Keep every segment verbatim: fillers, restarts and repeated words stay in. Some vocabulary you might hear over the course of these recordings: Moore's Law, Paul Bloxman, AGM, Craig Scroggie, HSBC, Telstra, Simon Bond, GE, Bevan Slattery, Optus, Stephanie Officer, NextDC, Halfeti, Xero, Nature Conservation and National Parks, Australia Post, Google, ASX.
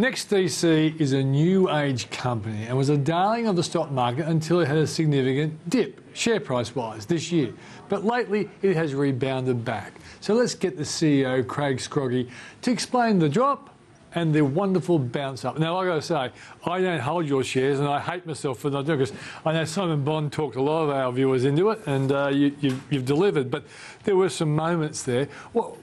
NextDC is a new age company and was a darling of the stock market until it had a significant dip, share price-wise, this year. But lately, it has rebounded back. So let's get the C E O, Craig Scroggie, to explain the drop and the wonderful bounce up. Now, I've got to say, I don't hold your shares, and I hate myself for not doing it, because I know Simon Bond talked a lot of our viewers into it, and uh, you, you've, you've delivered. But there were some moments there. Well,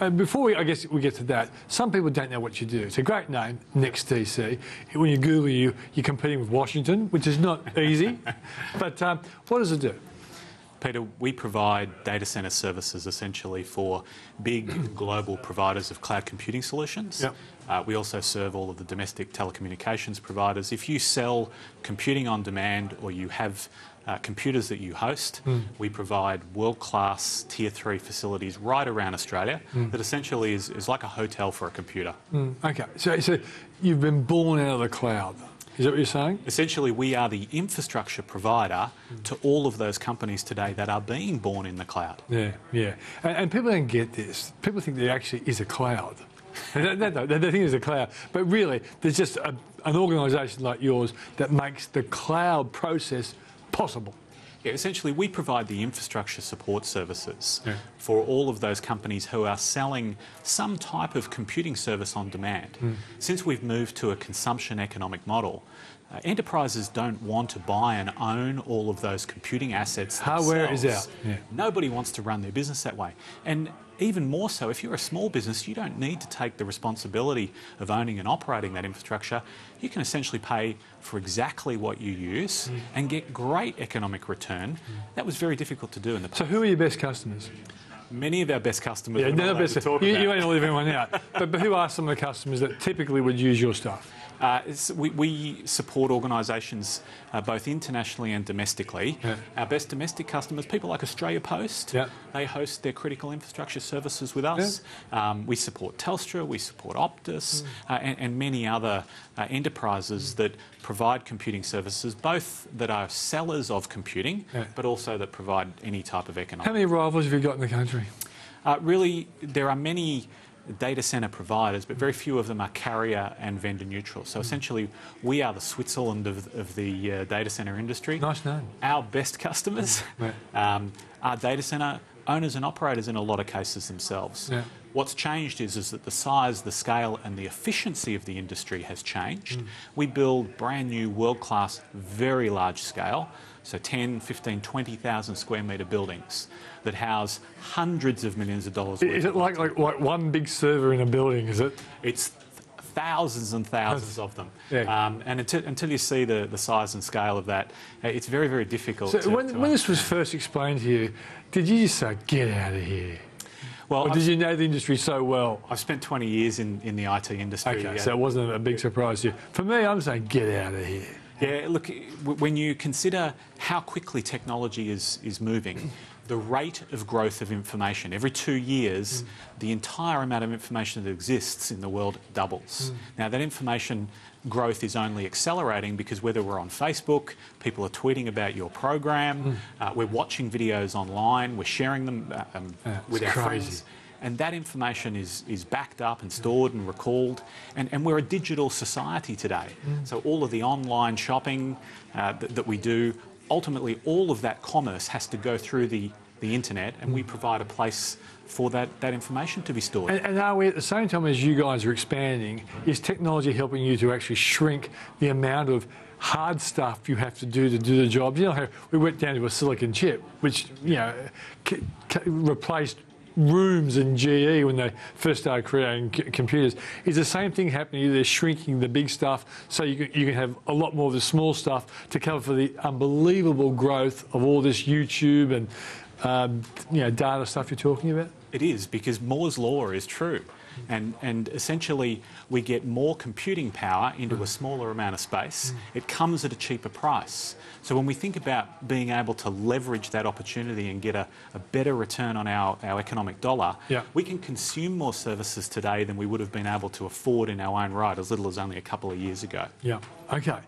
and before we, I guess we get to that, some people don't know what you do. It's a great name, NextDC. When you Google you, you're competing with Washington, which is not easy. But um, what does it do? Peter, we provide data centre services essentially for big global providers of cloud computing solutions. Yep. Uh, we also serve all of the domestic telecommunications providers. If you sell computing on demand or you have uh, computers that you host, mm. we provide world-class tier three facilities right around Australia mm. that essentially is, is like a hotel for a computer. Mm. Okay, so, so you've been born out of the cloud. Is that what you're saying? Essentially, we are the infrastructure provider mm. to all of those companies today that are being born in the cloud. Yeah, yeah. And, and people don't get this. People think there actually is a cloud. they, they, they, they think there's a cloud. But really, there's just a, an organisation like yours that makes the cloud process possible. Yeah, essentially, we provide the infrastructure support services yeah. for all of those companies who are selling some type of computing service on demand. Mm. Since we've moved to a consumption economic model, uh, enterprises don't want to buy and own all of those computing assets themselves. Hardware is out. Yeah. Nobody wants to run their business that way. And even more so, if you're a small business, you don't need to take the responsibility of owning and operating that infrastructure. You can essentially pay for exactly what you use mm. and get great economic return. Mm. That was very difficult to do in the past. So who are your best customers? Many of our best customers. Yeah, they're the best. You, you ain't leaving anyone out. But, but who are some of the customers that typically would use your stuff? Uh, we, we support organisations uh, both internationally and domestically. Yeah. Our best domestic customers, people like Australia Post, yeah. they host their critical infrastructure services with us. Yeah. Um, we support Telstra, we support Optus, mm. uh, and, and many other uh, enterprises mm. that provide computing services, both that are sellers of computing, yeah. but also that provide any type of economic. How many rivals have you got in the country? Uh, really, there are many data centre providers, but very few of them are carrier and vendor neutral. So essentially, we are the Switzerland of, of the uh, data centre industry. Nice name. Our best customers yeah. um, are data centre owners and operators in a lot of cases themselves. Yeah. What's changed is, is that the size, the scale and the efficiency of the industry has changed. Mm. We build brand new, world-class, very large scale, so ten, fifteen, twenty thousand square metre buildings that house hundreds of millions of dollars. Is it like, like like one big server in a building, is it? It's th thousands and thousands of them. Yeah. Um, and until, until you see the, the size and scale of that, it's very, very difficult. So to, when, to when this was first explained to you, did you just say, get out of here? Well, or did I've, you know the industry so well? I've spent twenty years in, in the I T industry. Okay, yeah. So it wasn't a big surprise to you. For me, I'm saying, get out of here. Yeah, look, when you consider how quickly technology is, is moving, the rate of growth of information. Every two years, mm. the entire amount of information that exists in the world doubles. Mm. Now, that information growth is only accelerating because whether we're on Facebook, people are tweeting about your program, mm. uh, we're watching videos online, we're sharing them um, yeah, with our friends. And that information is, is backed up and stored and recalled. And, and we're a digital society today. Mm. So all of the online shopping uh, that, that we do, ultimately, all of that commerce has to go through the, the internet, and we provide a place for that, that information to be stored. And, and are we, at the same time as you guys are expanding, is technology helping you to actually shrink the amount of hard stuff you have to do to do the job? You know, we went down to a silicon chip, which, you know, c c replaced rooms in G E when they first started creating c computers. Is the same thing happening? They're shrinking the big stuff so you can, you can have a lot more of the small stuff to cover for the unbelievable growth of all this YouTube and um, you know, data stuff you're talking about? It is, because Moore's Law is true. And, and essentially, we get more computing power into mm. a smaller amount of space. Mm. It comes at a cheaper price. So when we think about being able to leverage that opportunity and get a, a better return on our, our economic dollar, yeah. we can consume more services today than we would have been able to afford in our own right as little as only a couple of years ago. Yeah. Okay.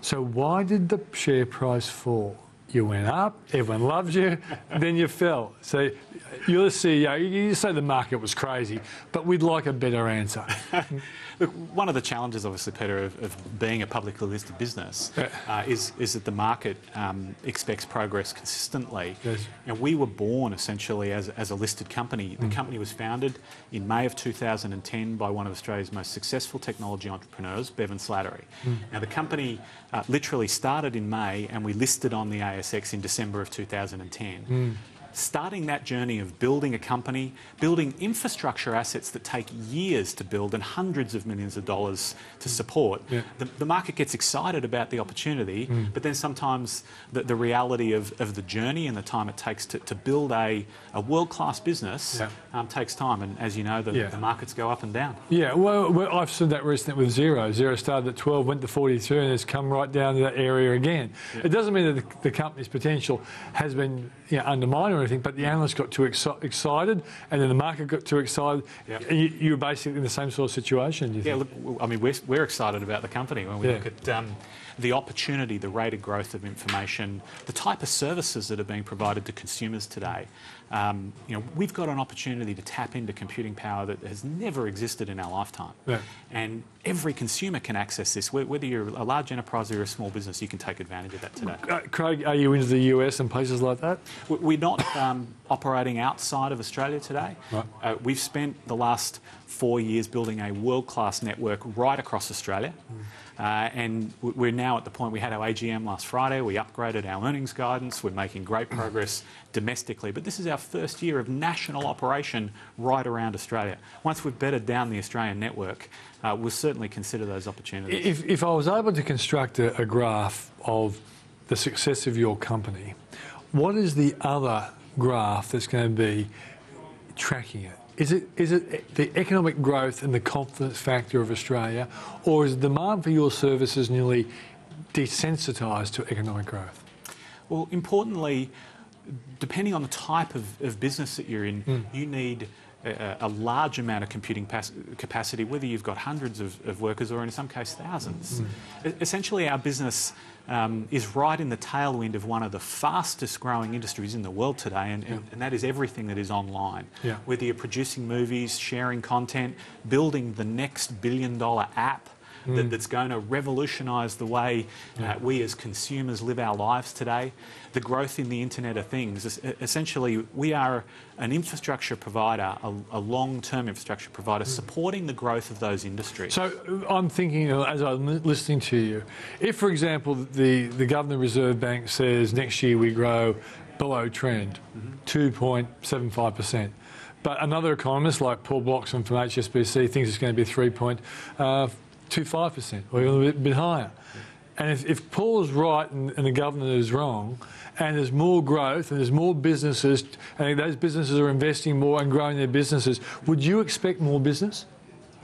So why did the share price fall? you went up, everyone loves you, then you fell. So you're the C E O, you say the market was crazy, but we'd like a better answer. Look, one of the challenges, obviously, Peter, of, of being a publicly listed business uh, is, is that the market um, expects progress consistently. Yes. And we were born, essentially, as, as a listed company. The mm. company was founded in May of two thousand ten by one of Australia's most successful technology entrepreneurs, Bevan Slattery. Mm. Now, the company uh, literally started in May and we listed on the A S X in December of two thousand ten. Mm. Starting that journey of building a company, building infrastructure assets that take years to build and hundreds of millions of dollars to support, yeah. the, the market gets excited about the opportunity, mm. but then sometimes the, the reality of, of the journey and the time it takes to, to build a, a world-class business yeah. um, takes time. And as you know, the, yeah. the markets go up and down. Yeah, well, well I've seen that recently with Xero. Xero started at twelve, went to forty-three, and it's come right down to that area again. Yeah. It doesn't mean that the, the company's potential has been you know, undermined or anything, but the analysts got too exci excited, and then the market got too excited. Yep. And you, you were basically in the same sort of situation. Do you yeah, think? Look, I mean, we're, we're excited about the company when we yeah. look at um, the opportunity, the rate of growth of information, the type of services that are being provided to consumers today. Um, you know, we've got an opportunity to tap into computing power that has never existed in our lifetime, yeah. and every consumer can access this. Whether you're a large enterprise or you're a small business, you can take advantage of that today. Uh, Craig, are you into the U S and places like that? We're not um, operating outside of Australia today. Right. Uh, we've spent the last four years building a world-class network right across Australia. Mm. Uh, and we're now at the point, we had our A G M last Friday, we upgraded our earnings guidance, we're making great progress domestically, but this is our first year of national operation right around Australia. Once we've bedded down the Australian network, uh, we'll certainly consider those opportunities. If, if I was able to construct a, a graph of the success of your company, what is the other graph that's going to be tracking it? Is it, is it the economic growth and the confidence factor of Australia, or is the demand for your services nearly desensitised to economic growth? Well, importantly, depending on the type of, of business that you're in, mm. you need a, a large amount of computing capacity, whether you've got hundreds of, of workers or in some case thousands. Mm. Essentially, our business Um, is right in the tailwind of one of the fastest growing industries in the world today, and, yeah. and, and that is everything that is online. Yeah. Whether you're producing movies, sharing content, building the next billion dollar app mm. that, that's going to revolutionise the way yeah. uh, we as consumers live our lives today, the growth in the Internet of Things. Is, essentially, we are an infrastructure provider, a, a long-term infrastructure provider, supporting the growth of those industries. So I'm thinking, as I'm listening to you, if, for example, the, the Governor Reserve Bank says next year we grow below trend, two point seven five percent, but another economist like Paul Bloxman from H S B C thinks it's going to be three point two five percent, or even a bit higher. And if, if Paul's right and, and the governor is wrong, and there's more growth and there's more businesses, and those businesses are investing more and growing their businesses, would you expect more business?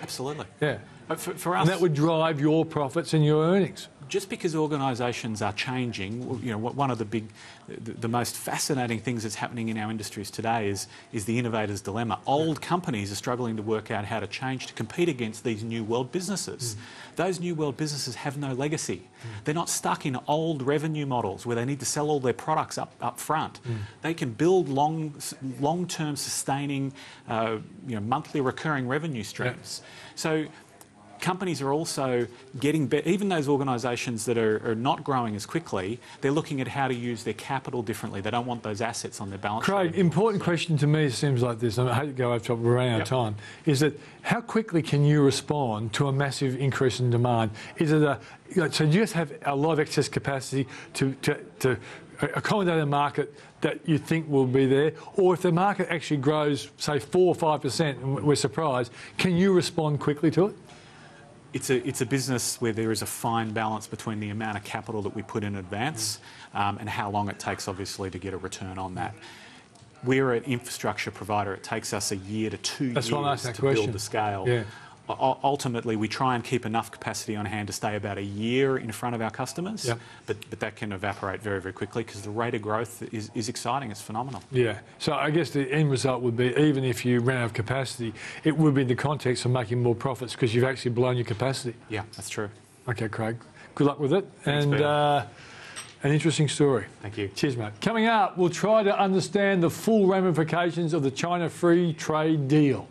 Absolutely. Yeah. For, for us, and that would drive your profits and your earnings. Just because organisations are changing, you know, one of the big, the, the most fascinating things that's happening in our industries today is is the innovator's dilemma. Old companies are struggling to work out how to change to compete against these new world businesses. Mm. Those new world businesses have no legacy. Mm. They're not stuck in old revenue models where they need to sell all their products up up front. Mm. They can build long long term sustaining, uh, you know, monthly recurring revenue streams. Yeah. So. Companies are also getting better, even those organisations that are, are not growing as quickly, they're looking at how to use their capital differently. They don't want those assets on their balance sheet. Craig, important question to me seems like this, and I hate to go over top, we're running out of time, is that how quickly can you respond to a massive increase in demand? Is it a, you know, so do you just have a lot of excess capacity to, to, to accommodate a market that you think will be there, or if the market actually grows, say, four or five percent and we're surprised, can you respond quickly to it? It's a, it's a business where there is a fine balance between the amount of capital that we put in advance um, and how long it takes, obviously, to get a return on that. We're an infrastructure provider. It takes us a year to two That's years to question. build the scale. Yeah. Ultimately, we try and keep enough capacity on hand to stay about a year in front of our customers, yep. but, but that can evaporate very, very quickly because the rate of growth is, is exciting. It's phenomenal. Yeah. So I guess the end result would be, even if you ran out of capacity, it would be in the context of making more profits because you've actually blown your capacity. Yeah, that's true. Okay, Craig. Good luck with it. Thanks, and uh, An interesting story. Thank you. Cheers, mate. Coming up, we'll try to understand the full ramifications of the China Free Trade Deal.